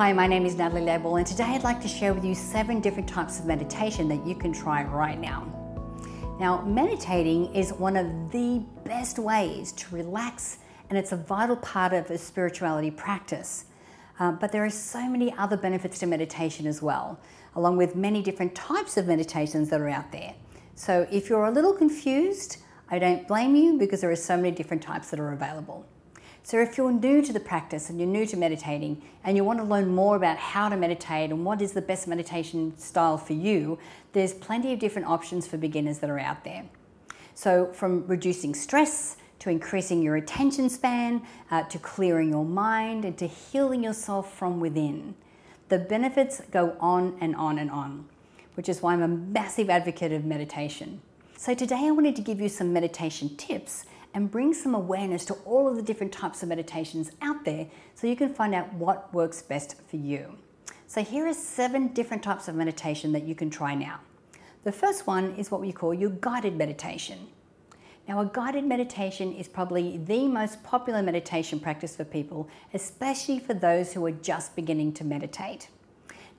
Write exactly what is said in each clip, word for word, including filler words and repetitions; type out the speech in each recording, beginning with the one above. Hi, my name is Natalie Lebel, and today I'd like to share with you seven different types of meditation that you can try right now. Now, meditating is one of the best ways to relax, and it's a vital part of a spirituality practice. Uh, but there are so many other benefits to meditation as well, along with many different types of meditations that are out there. So if you're a little confused, I don't blame you, because there are so many different types that are available. So if you're new to the practice and you're new to meditating and you want to learn more about how to meditate and what is the best meditation style for you, there's plenty of different options for beginners that are out there. So from reducing stress to increasing your attention span, uh, to clearing your mind and to healing yourself from within. The benefits go on and on and on, which is why I'm a massive advocate of meditation. So today I wanted to give you some meditation tips and bring some awareness to all of the different types of meditations out there so you can find out what works best for you. So here are seven different types of meditation that you can try now. The first one is what we call your guided meditation. Now, a guided meditation is probably the most popular meditation practice for people, especially for those who are just beginning to meditate.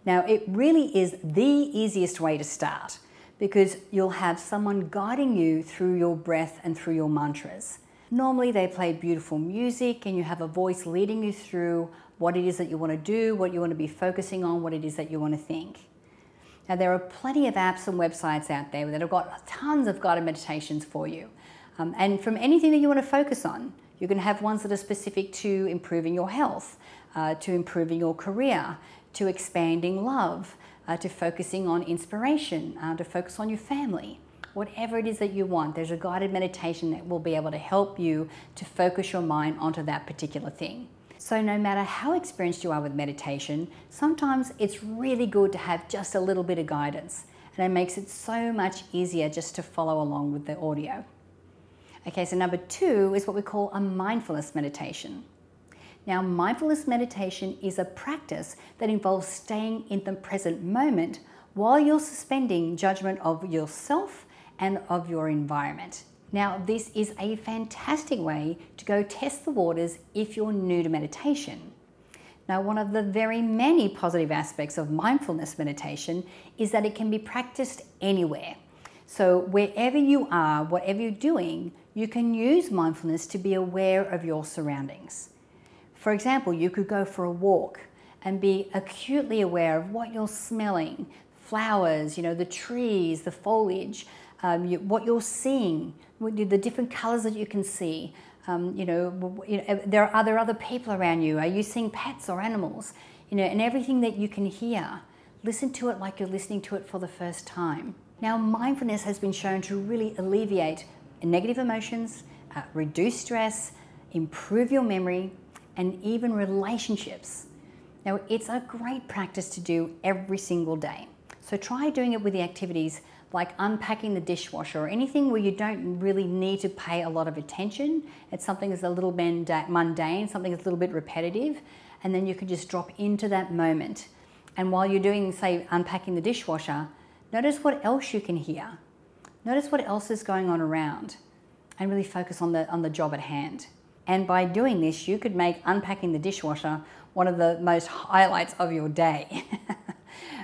Now, it really is the easiest way to start, because you'll have someone guiding you through your breath and through your mantras. Normally they play beautiful music and you have a voice leading you through what it is that you want to do, what you want to be focusing on, what it is that you want to think. Now, there are plenty of apps and websites out there that have got tons of guided meditations for you. Um, and from anything that you want to focus on, you can have ones that are specific to improving your health, uh, to improving your career, to expanding love, Uh, to focusing on inspiration, uh, to focus on your family. Whatever it is that you want, there's a guided meditation that will be able to help you to focus your mind onto that particular thing. So no matter how experienced you are with meditation, sometimes it's really good to have just a little bit of guidance, and it makes it so much easier just to follow along with the audio. Okay, so number two is what we call a mindfulness meditation. Now, mindfulness meditation is a practice that involves staying in the present moment while you're suspending judgment of yourself and of your environment. Now, this is a fantastic way to go test the waters if you're new to meditation. Now, one of the very many positive aspects of mindfulness meditation is that it can be practiced anywhere. So wherever you are, whatever you're doing, you can use mindfulness to be aware of your surroundings. For example, you could go for a walk and be acutely aware of what you're smelling, flowers, you know, the trees, the foliage, um, you, what you're seeing, the different colors that you can see. Um, you know, you know there are, are there other people around you? Are you seeing pets or animals? You know, and everything that you can hear. Listen to it like you're listening to it for the first time. Now, mindfulness has been shown to really alleviate negative emotions, uh, reduce stress, improve your memory, and even relationships. Now, it's a great practice to do every single day. So try doing it with the activities like unpacking the dishwasher or anything where you don't really need to pay a lot of attention. It's something that's a little mundane, something that's a little bit repetitive, and then you can just drop into that moment. And while you're doing, say, unpacking the dishwasher, notice what else you can hear. Notice what else is going on around, and really focus on the, on the job at hand. And by doing this, you could make unpacking the dishwasher one of the most highlights of your day.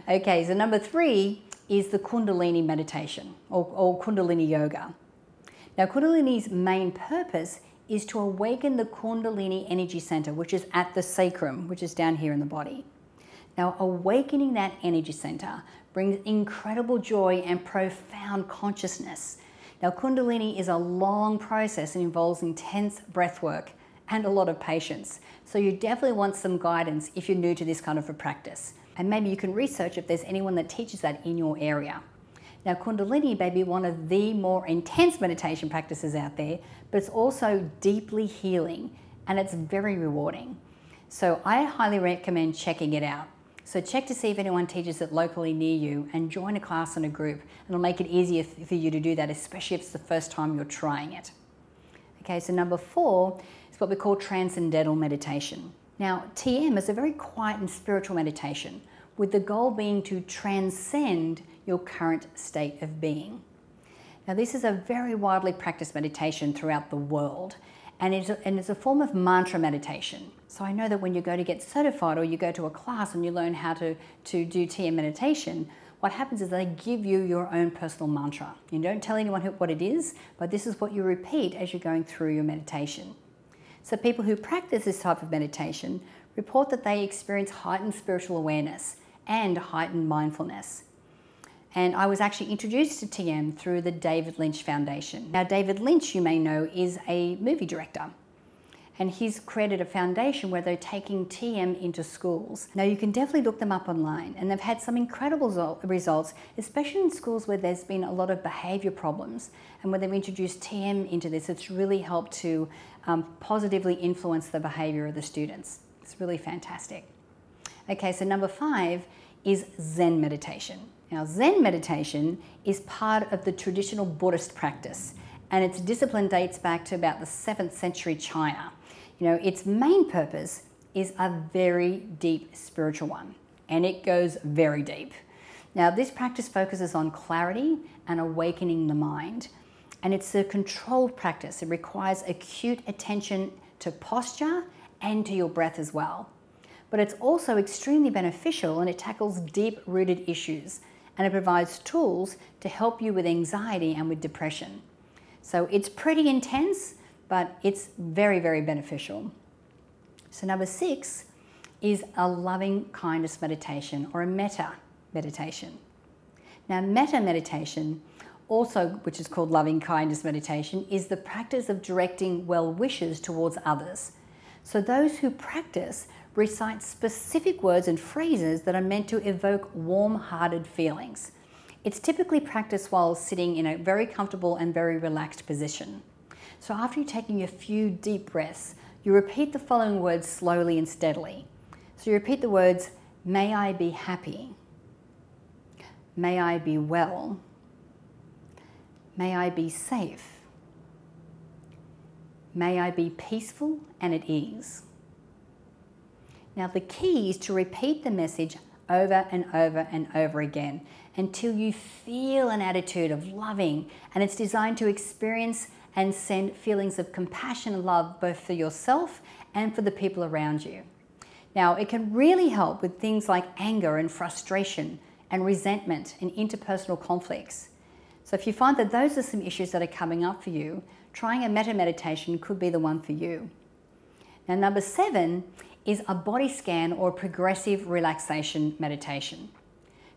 Okay, so number three is the Kundalini meditation, or, or Kundalini yoga. Now, Kundalini's main purpose is to awaken the Kundalini energy center, which is at the sacrum, which is down here in the body. Now, awakening that energy center brings incredible joy and profound consciousness. Now, Kundalini is a long process and involves intense breath work and a lot of patience. So you definitely want some guidance if you're new to this kind of a practice. And maybe you can research if there's anyone that teaches that in your area. Now, Kundalini may be one of the more intense meditation practices out there, but it's also deeply healing and it's very rewarding. So I highly recommend checking it out. So check to see if anyone teaches it locally near you and join a class and a group. It'll make it easier for you to do that, especially if it's the first time you're trying it. Okay, so number four is what we call transcendental meditation. Now, T M is a very quiet and spiritual meditation with the goal being to transcend your current state of being. Now, this is a very widely practiced meditation throughout the world, and it's a, and it's a form of mantra meditation. So I know that when you go to get certified or you go to a class and you learn how to, to do T M meditation, what happens is they give you your own personal mantra. You don't tell anyone what it is, but this is what you repeat as you're going through your meditation. So people who practice this type of meditation report that they experience heightened spiritual awareness and heightened mindfulness. And I was actually introduced to T M through the David Lynch Foundation. Now, David Lynch, you may know, is a movie director. And he's created a foundation where they're taking T M into schools. Now, you can definitely look them up online, and they've had some incredible results, especially in schools where there's been a lot of behavior problems. And when they've introduced T M into this, it's really helped to um, positively influence the behavior of the students. It's really fantastic. Okay, so number five is Zen meditation. Now, Zen meditation is part of the traditional Buddhist practice, and its discipline dates back to about the seventh century China. You know, its main purpose is a very deep spiritual one, and it goes very deep. Now, this practice focuses on clarity and awakening the mind, and it's a controlled practice. It requires acute attention to posture and to your breath as well. But it's also extremely beneficial, and it tackles deep-rooted issues, and it provides tools to help you with anxiety and with depression. So it's pretty intense, but it's very, very beneficial. So number six is a loving kindness meditation, or a metta meditation. Now, metta meditation, also which is called loving kindness meditation, is the practice of directing well wishes towards others. So those who practice recite specific words and phrases that are meant to evoke warm-hearted feelings. It's typically practiced while sitting in a very comfortable and very relaxed position. So after you're taking a few deep breaths, you repeat the following words slowly and steadily. So you repeat the words, may I be happy, may I be well, may I be safe, may I be peaceful and at ease. Now, the key is to repeat the message over and over and over again until you feel an attitude of loving, and it's designed to experience and send feelings of compassion and love both for yourself and for the people around you. Now, it can really help with things like anger and frustration and resentment and interpersonal conflicts. So if you find that those are some issues that are coming up for you, trying a metta meditation could be the one for you. Now, number seven is a body scan or progressive relaxation meditation.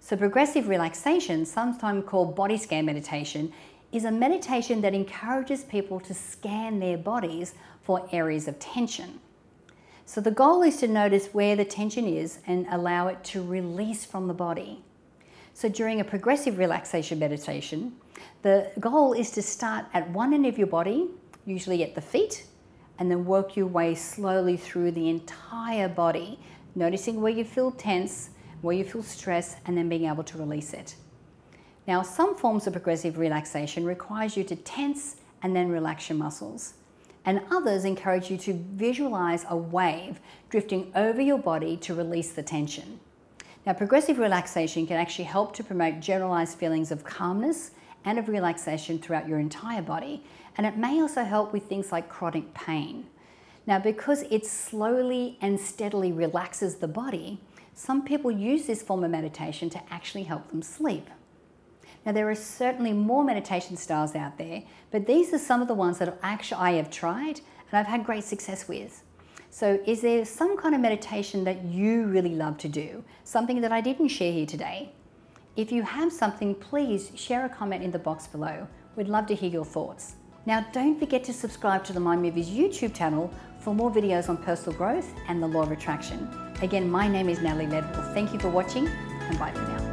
So progressive relaxation, sometimes called body scan meditation, is a meditation that encourages people to scan their bodies for areas of tension. So the goal is to notice where the tension is and allow it to release from the body. So during a progressive relaxation meditation, the goal is to start at one end of your body, usually at the feet, and then work your way slowly through the entire body, noticing where you feel tense, where you feel stress, and then being able to release it. Now, some forms of progressive relaxation requires you to tense and then relax your muscles, and others encourage you to visualize a wave drifting over your body to release the tension. Now, progressive relaxation can actually help to promote generalized feelings of calmness and of relaxation throughout your entire body, and it may also help with things like chronic pain. Now, because it slowly and steadily relaxes the body, some people use this form of meditation to actually help them sleep. Now, there are certainly more meditation styles out there, but these are some of the ones that actually I have tried and I've had great success with. So is there some kind of meditation that you really love to do? Something that I didn't share here today? If you have something, please share a comment in the box below. We'd love to hear your thoughts. Now, don't forget to subscribe to the Mind Movies YouTube channel for more videos on personal growth and the Law of Attraction. Again, my name is Natalie Ledwell. Thank you for watching, and bye for now.